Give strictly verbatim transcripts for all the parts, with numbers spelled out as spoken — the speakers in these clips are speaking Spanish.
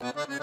Thank you.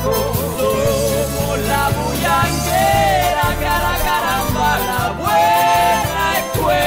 abajo, somos la bullanguera, cara caramba, la buena escuela.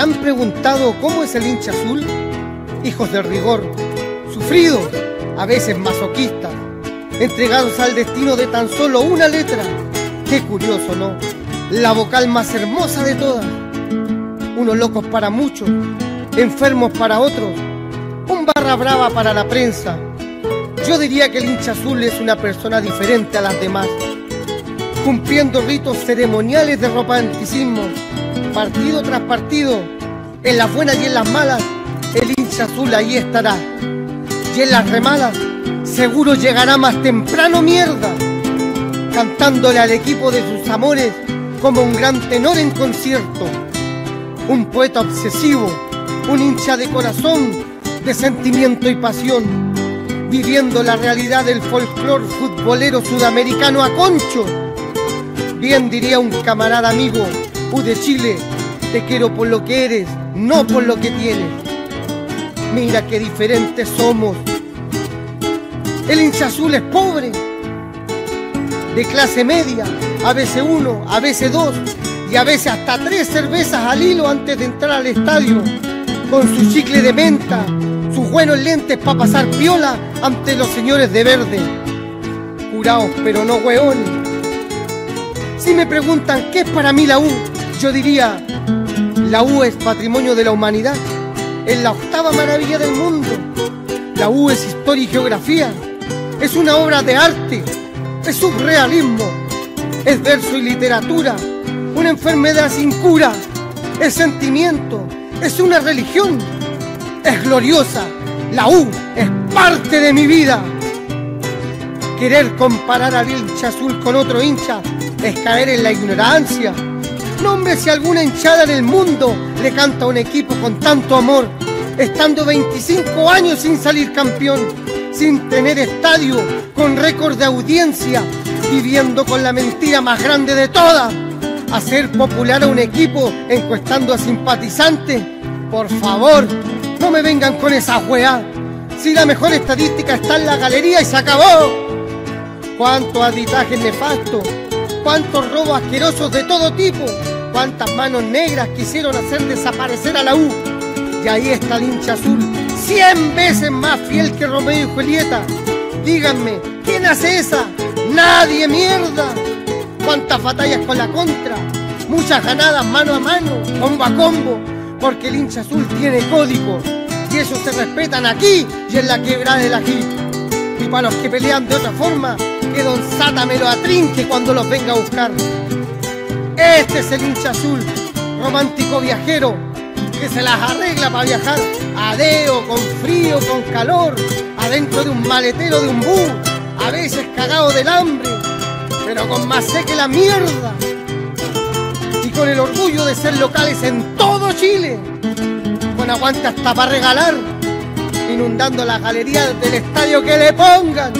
¿Han preguntado cómo es el hincha azul? Hijos del rigor, sufridos, a veces masoquistas, entregados al destino de tan solo una letra. Qué curioso, ¿no? La vocal más hermosa de todas. Unos locos para muchos, enfermos para otros, un barra brava para la prensa. Yo diría que el hincha azul es una persona diferente a las demás. cumpliendo ritos ceremoniales de romanticismo, partido tras partido, en las buenas y en las malas, el hincha azul ahí estará. Y en las remadas, seguro llegará más temprano, mierda, cantándole al equipo de sus amores como un gran tenor en concierto. Un poeta obsesivo, un hincha de corazón, de sentimiento y pasión, viviendo la realidad del folclor futbolero sudamericano a concho. Bien diría un camarada amigo, U de Chile, te quiero por lo que eres, no por lo que tienes. Mira qué diferentes somos. El hincha azul es pobre, de clase media, a veces uno, a veces dos y a veces hasta tres cervezas al hilo antes de entrar al estadio, con su chicle de menta, sus buenos lentes para pasar piola ante los señores de verde. Curaos pero no hueones. Si me preguntan qué es para mí la U, yo diría, la U es patrimonio de la humanidad, es la octava maravilla del mundo. La U es historia y geografía, es una obra de arte, es surrealismo, es verso y literatura, una enfermedad sin cura, es sentimiento, es una religión, es gloriosa, la U es parte de mi vida. Querer comparar al hincha azul con otro hincha es caer en la ignorancia. Nombre si alguna hinchada en el mundo le canta a un equipo con tanto amor, estando veinticinco años sin salir campeón, sin tener estadio, con récord de audiencia, viviendo con la mentira más grande de todas, hacer popular a un equipo encuestando a simpatizantes. Por favor, no me vengan con esa weá. Si la mejor estadística está en la galería y se acabó. Cuánto aditaje nefasto, cuántos robos asquerosos de todo tipo, cuántas manos negras quisieron hacer desaparecer a la U. Y ahí está el hincha azul, cien veces más fiel que Romeo y Julieta. Díganme, ¿quién hace esa? ¡Nadie, mierda! Cuántas batallas con la contra, muchas ganadas mano a mano, combo a combo, porque el hincha azul tiene códigos, y esos se respetan aquí y en la quebrada del ají. Y para los que pelean de otra forma, que don Sata me lo atrinque cuando los venga a buscar. Este es el hincha azul, romántico viajero, que se las arregla para viajar a deo, con frío, con calor, adentro de un maletero de un bus, a veces cagado del hambre, pero con más sé que la mierda, y con el orgullo de ser locales en todo Chile, con aguante hasta para regalar, inundando las galerías del estadio que le pongan.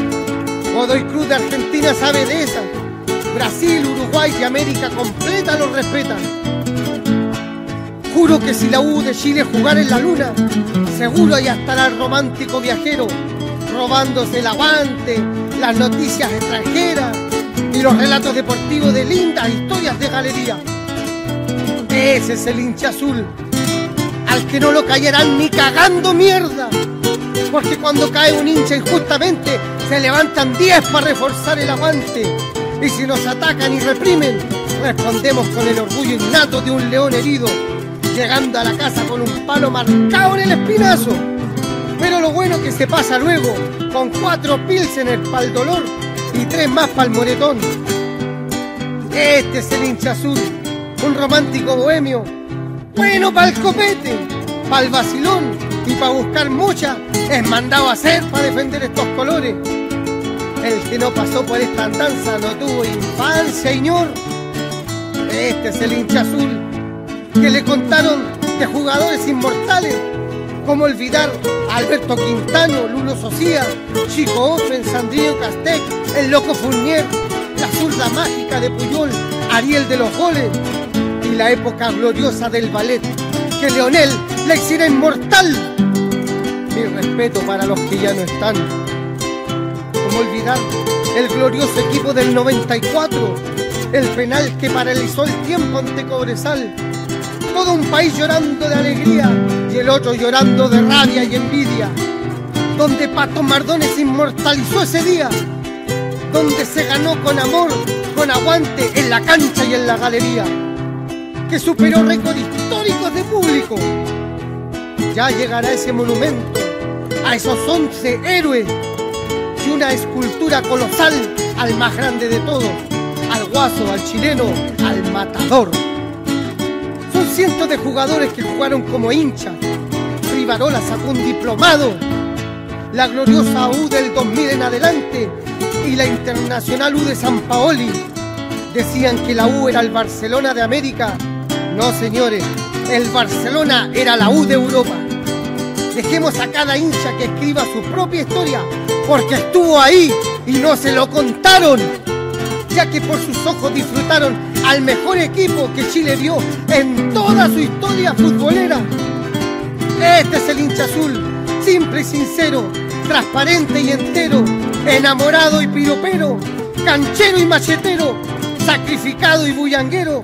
Godoy Cruz de Argentina sabe de esa, Brasil, Uruguay y América completa lo respetan. Juro que si la U de Chile jugara en la luna, seguro allá estará el romántico viajero, robándose el aguante, las noticias extranjeras y los relatos deportivos de lindas historias de galería. Ese es el hincha azul, al que no lo callarán ni cagando, mierda, porque cuando cae un hincha injustamente se levantan diez para reforzar el aguante, y si nos atacan y reprimen respondemos con el orgullo innato de un león herido, llegando a la casa con un palo marcado en el espinazo. Pero lo bueno que se pasa luego, con cuatro pilsener para el dolor y tres más para el moretón. Este es el hincha azul, un romántico bohemio, bueno para el copete, para el vacilón y para buscar mucha, es mandado a hacer para defender estos colores. El que no pasó por esta andanza no tuvo infancia, señor. Este es el hincha azul, que le contaron de jugadores inmortales, como olvidar a Alberto Quintano, Luno Socía, Chico Ocho, Ensandrío Castex, El Loco Fournier, la zurda mágica de Puyol, Ariel de los Goles, y la época gloriosa del ballet, que Leonel le hiciera inmortal. Mi respeto para los que ya no están. Como olvidar el glorioso equipo del noventa y cuatro, el penal que paralizó el tiempo ante Cobresal, todo un país llorando de alegría y el otro llorando de rabia y envidia, donde Pato Mardones inmortalizó ese día, donde se ganó con amor, con aguante en la cancha y en la galería, que superó récords históricos de público. Ya llegará ese monumento, a esos once héroes, y una escultura colosal al más grande de todos, al guaso, al chileno, al matador. Son cientos de jugadores que jugaron como hinchas. Rivarola sacó un diplomado, la gloriosa U del dos mil en adelante y la internacional U de San Paoli. Decían que la U era el Barcelona de América. No, señores, el Barcelona era la U de Europa. Dejemos a cada hincha que escriba su propia historia, porque estuvo ahí y no se lo contaron, ya que por sus ojos disfrutaron al mejor equipo que Chile vio en toda su historia futbolera. Este es el hincha azul, simple y sincero, transparente y entero, enamorado y piropero, canchero y machetero, sacrificado y bullanguero,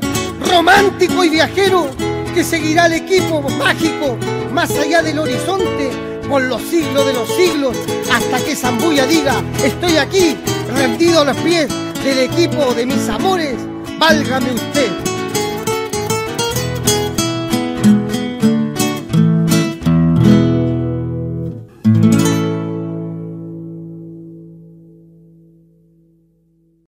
romántico y viajero, que seguirá al equipo mágico más allá del horizonte por los siglos de los siglos, hasta que Zambuya diga: estoy aquí, rendido a los pies del equipo de mis amores, válgame usted.